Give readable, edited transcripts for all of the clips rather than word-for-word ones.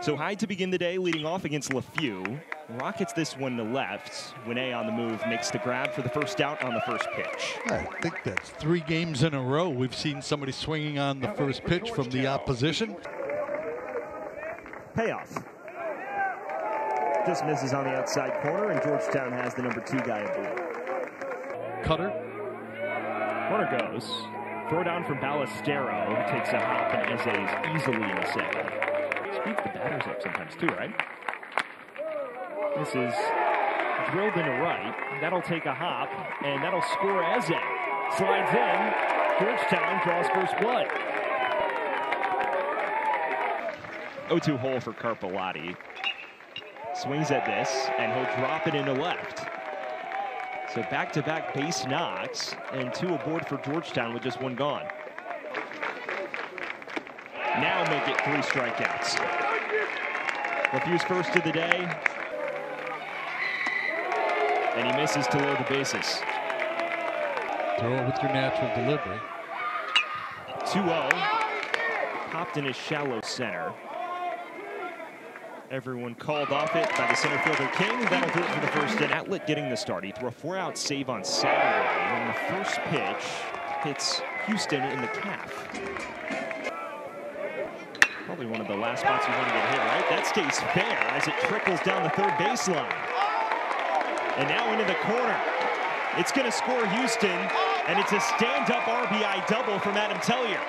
So Hyde to begin the day, leading off against LeFew. Rockets this one to left. Winnea on the move makes the grab for the first out on the first pitch. I think that's 3 games in a row we've seen somebody swinging on the first pitch from the opposition. Payoff. Just misses on the outside corner, and Georgetown has the #2 guy in blue. Cutter. Corner goes. Throw down from Ballestero. Takes a hop and essays easily in the second. Speak the batters up sometimes too, right? This is drilled into right. That'll take a hop, and that'll score Eze. Slides in. Georgetown draws first blood. 0-2 hole for Carpellotti. Swings at this, and he'll drop it into left. So back-to-back base knocks, and 2 aboard for Georgetown with just 1 gone. Now make it 3 strikeouts. LeFew's first of the day. And he misses to load the bases. Throw it with your natural delivery. 2-0. Popped in a shallow center. Everyone called off it by the center fielder King. That'll do it for the first in. Outlett getting the start. He threw a 4-out save on Saturday. And the first pitch hits Houston in the calf. Probably one of the last spots you want to get hit, right? That stays fair as it trickles down the third baseline. And now into the corner. It's going to score Houston, and it's a stand-up RBI double from Adam Tellier.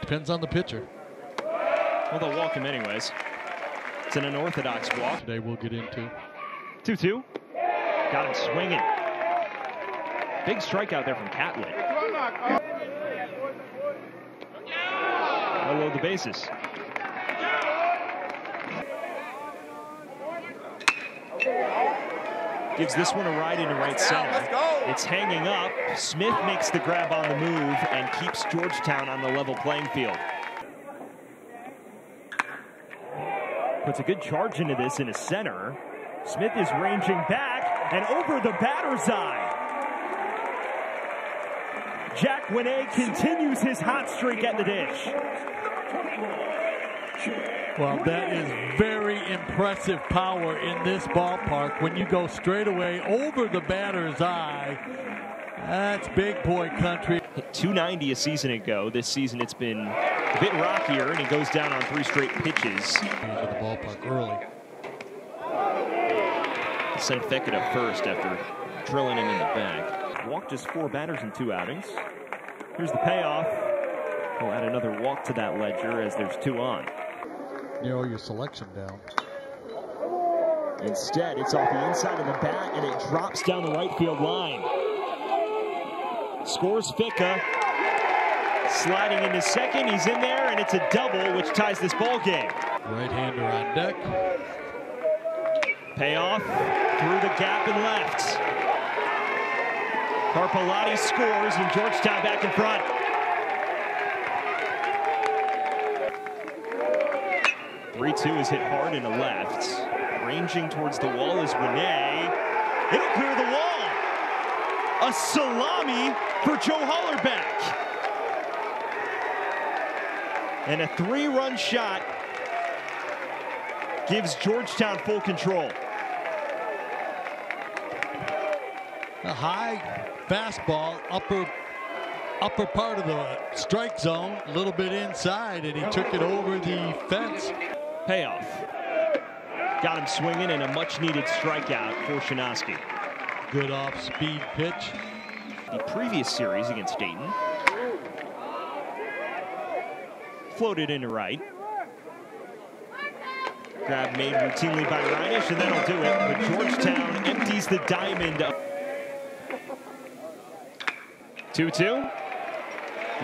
Depends on the pitcher. Well, they'll walk him anyways. It's an unorthodox walk. Today we'll get into 2-2. Got him swinging. Big strikeout there from Catlett. Below the bases. Gives this one a ride into right center. It's hanging up. Smith makes the grab on the move and keeps Georgetown on the level playing field. Puts a good charge into this in the center. Smith is ranging back and over the batter's eye. Jack Winnea continues his hot streak at the dish. Well, that is very impressive power in this ballpark. When you go straight away over the batter's eye, that's big boy country. Hit 290 a season ago. This season it's been a bit rockier, and he goes down on 3 straight pitches. He's at the ballpark early. Sent Feckett up first after drilling him in the back. Walked just 4 batters in 2 outings. Here's the payoff. He'll add another walk to that ledger as there's 2 on. Narrow your selection down. Instead, it's off the inside of the bat, and it drops down the right field line. Scores Ficca. Sliding into second, he's in there, and it's a double, which ties this ball game. Right-hander on deck. Payoff through the gap and left. Carpellotti scores, and Georgetown back in front. Two is hit hard in the left. Ranging towards the wall is Winnea. It'll clear the wall. A salami for Joe Hollerbeck. And a 3-run shot gives Georgetown full control. A high fastball, upper part of the strike zone, a little bit inside, and he took it over the fence. Payoff. Got him swinging, and a much-needed strikeout for Shinofsky. Good off-speed pitch. The previous series against Dayton. Floated into right. Grab made routinely by Reinish, and that'll do it. But Georgetown empties the diamond up. 2-2.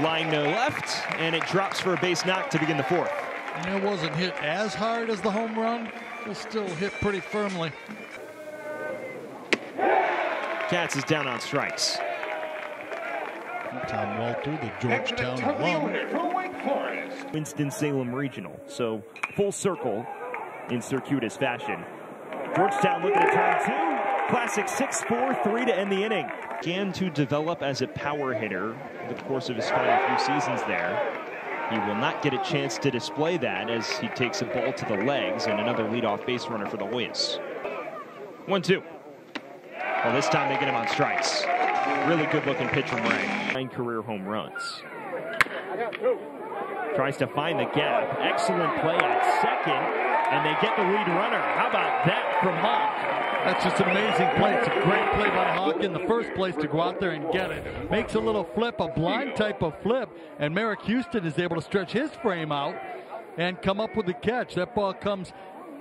Line to left, and it drops for a base knock to begin the 4th. And it wasn't hit as hard as the home run. It still hit pretty firmly. Katz is down on strikes. Tom Walter, the Georgetown alum. Winston-Salem Regional, so full circle in circuitous fashion. Georgetown looking at time 2. Classic 6-4-3 to end the inning. Began to develop as a power hitter over the course of his final few seasons there. He will not get a chance to display that as he takes a ball to the legs, and another leadoff base runner for the Hoyas. 1-2. Well, this time they get him on strikes. Really good looking pitch from Ray. 9 career home runs. Tries to find the gap. Excellent play at second. And they get the lead runner. How about that from Hawk? That's just an amazing play. It's a great play by Hawk in the first place to go out there and get it. Makes a little flip, a blind type of flip, and Merrick Houston is able to stretch his frame out and come up with the catch. That ball comes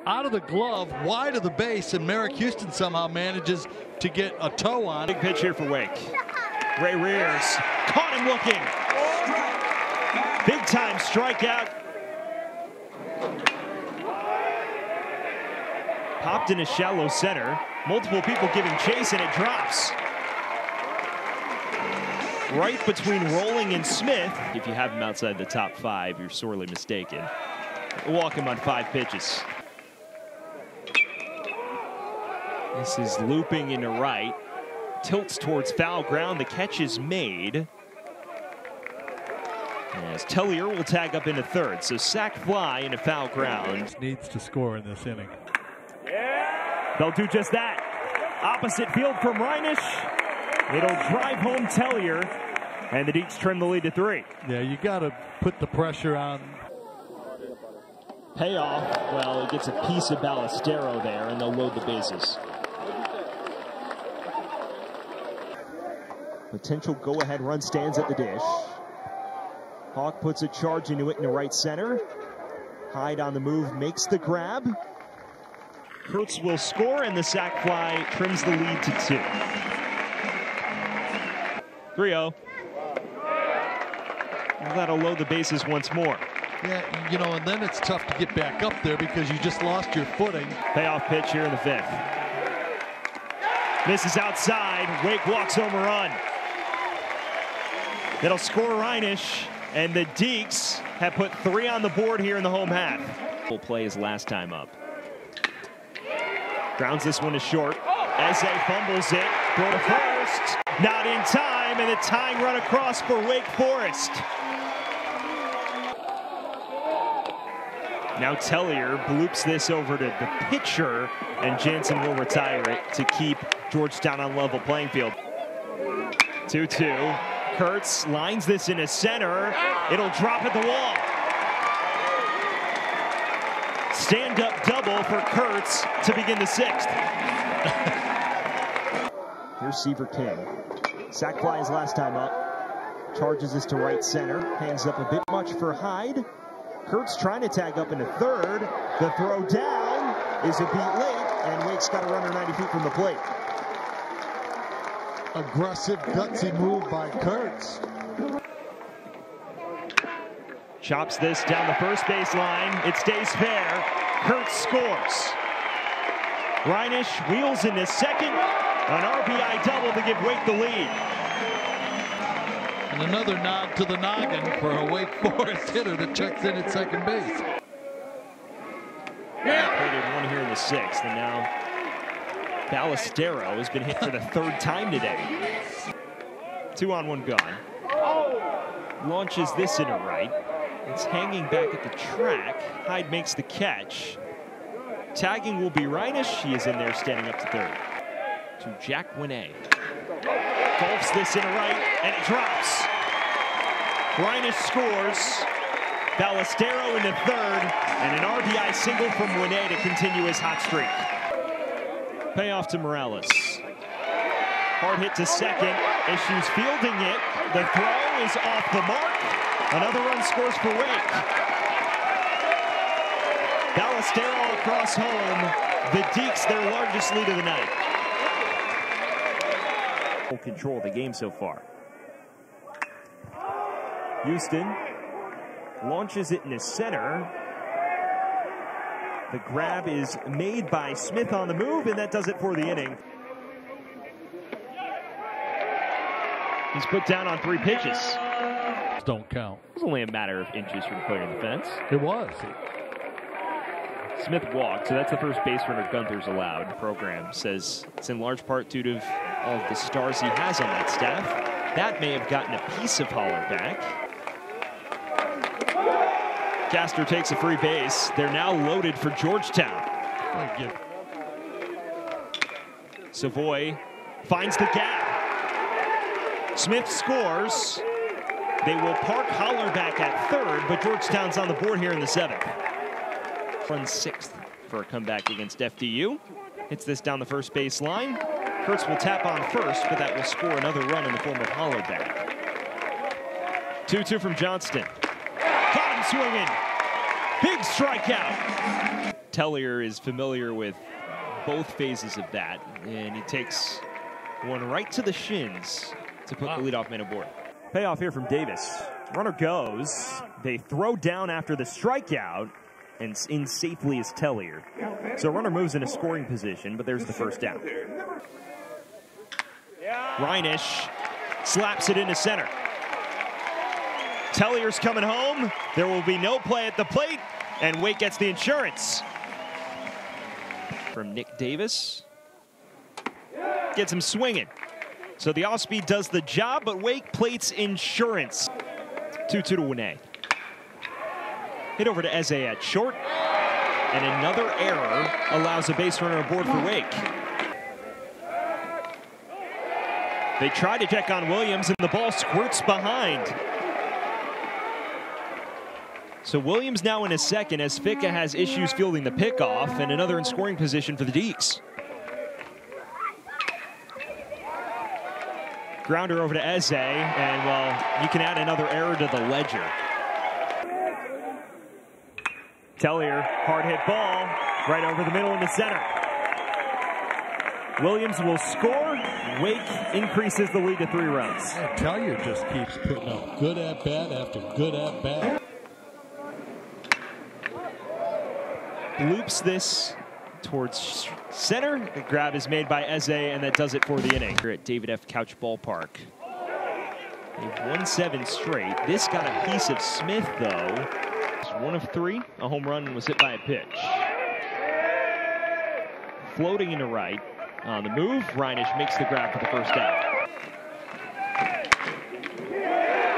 out of the glove, wide of the base, and Merrick Houston somehow manages to get a toe on. Big pitch here for Wake. Ray Rears caught him looking. Big time strikeout. Popped in a shallow center. Multiple people giving chase, and it drops right between Rolling and Smith. If you have him outside the top five, you're sorely mistaken. Walk him on 5 pitches. This is looping into right. Tilts towards foul ground. The catch is made. As Tellier will tag up into third. So sack fly into foul ground. Needs to score in this inning. They'll do just that. Opposite field from Reinisch. It'll drive home Tellier, and the Deeks trim the lead to 3. Yeah, you got to put the pressure on. Payoff. Well, he gets a piece of Ballestero there, and they'll load the bases. Potential go-ahead run stands at the dish. Hawk puts a charge into it in the right center. Hyde on the move makes the grab. Kurtz will score, and the sac fly trims the lead to 2. 3-0. That'll load the bases once more. Yeah, you know, and then it's tough to get back up there because you just lost your footing. Payoff pitch here in the 5th. Misses outside. Wake walks home a run. That'll score Reinisch, and the Deeks have put 3 on the board here in the home half. We'll play his last time up. Grounds this one to short. Eze fumbles it. Throw to first. Not in time, and the tying run across for Wake Forest. Now Tellier bloops this over to the pitcher, and Jansen will retire it to keep Georgetown on level playing field. 2-2. Kurtz lines this into center. It'll drop at the wall. Stand-up double for Kurtz to begin the 6th. Here's Seaver King. Sack fly is last time up. Charges this to right center. Hands up a bit much for Hyde. Kurtz trying to tag up into 3rd. The throw down is a beat late, and Wake's got a runner 90 feet from the plate. Aggressive, gutsy move by Kurtz. Chops this down the first baseline. It stays fair. Kurtz scores. Reinisch wheels in his 2nd. An RBI double to give Wake the lead. And another nod to the noggin for a Wake Forest hitter that checks in at second base. Yeah. One here in the 6th, and now Ballestero has been hit for the 3rd time today. 2 on, 1 gone. Launches this into right. It's hanging back at the track. Hyde makes the catch. Tagging will be Reinisch. He is in there standing up to 3rd. To Jack Winney. Golfs this in right, and it drops. Reinisch scores. Ballestero into 3rd, and an RBI single from Winney to continue his hot streak. Payoff to Morales. Hard hit to 2nd. Issues fielding it. The throw is off the mark. Another run scores for Wake. Ballestero across home. The Deeks, their largest lead of the night. Full control of the game so far. Houston launches it in the center. The grab is made by Smith on the move, and that does it for the inning. He's put down on 3 pitches. Don't count. It was only a matter of inches from clearing the fence. It was. Smith walked, so that's the first base runner Gunther's allowed. The program says it's in large part due to all the stars he has on that staff. That may have gotten a piece of Holler back. Caster takes a free base. They're now loaded for Georgetown. Savoy finds the gap. Smith scores. They will park Holler back at third, but Georgetown's on the board here in the seventh. Runs sixth for a comeback against FDU. Hits this down the first baseline. Kurtz will tap on first, but that will score another run in the form of Hollaback. 2-2 from Johnston. Caught him swinging. Big strikeout. Tellier is familiar with both phases of that, and he takes one right to the shins to put the leadoff man aboard. Payoff here from Davis. Runner goes. They throw down after the strikeout, and in safely is Tellier. So runner moves in a scoring position, but there's the first down. Reinisch slaps it into center. Tellier's coming home. There will be no play at the plate, and Wake gets the insurance. From Nick Davis. Gets him swinging. So the off-speed does the job, but Wake plates insurance. 2-2 to Winney. Hit over to Eze at short. And another error allows a base runner aboard for Wake. They try to check on Williams, and the ball squirts behind. So Williams now in a second, as Ficca has issues fielding the pickoff, and another in scoring position for the Deeks. Grounder over to Eze, and well, you can add another error to the ledger. Tellier, hard hit ball, right over the middle in the center. Williams will score. Wake increases the lead to 3 runs. Tellier just keeps putting up good at bat after good at bat. Loops this towards center. The grab is made by Eze, and that does it for the inning. Here at David F. Couch Ballpark. They've won 7 straight. This got a piece of Smith, though. It's 1 of 3. A home run was hit by a pitch. Floating into right. On the move, Reinisch makes the grab for the first out.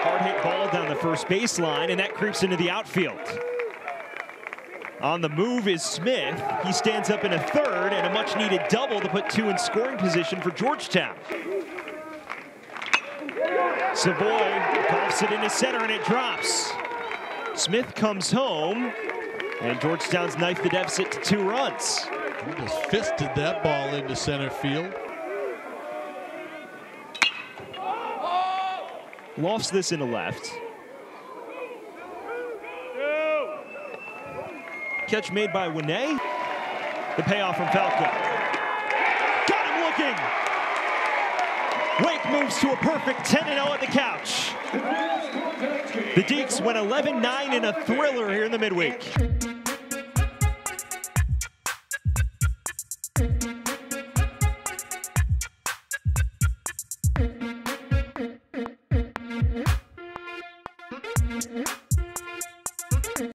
Hard hit ball down the first baseline, and that creeps into the outfield. On the move is Smith. He stands up in a third, and a much needed double to put 2 in scoring position for Georgetown. Savoy coughs it into center, and it drops. Smith comes home, and Georgetown's knifed the deficit to 2 runs. He just fisted that ball into center field. Lofts this into left. Catch made by Winney. The payoff from Falco. Got him looking. Wake moves to a perfect 10-0 at the couch. The Deeks went 11-9 in a thriller here in the midweek.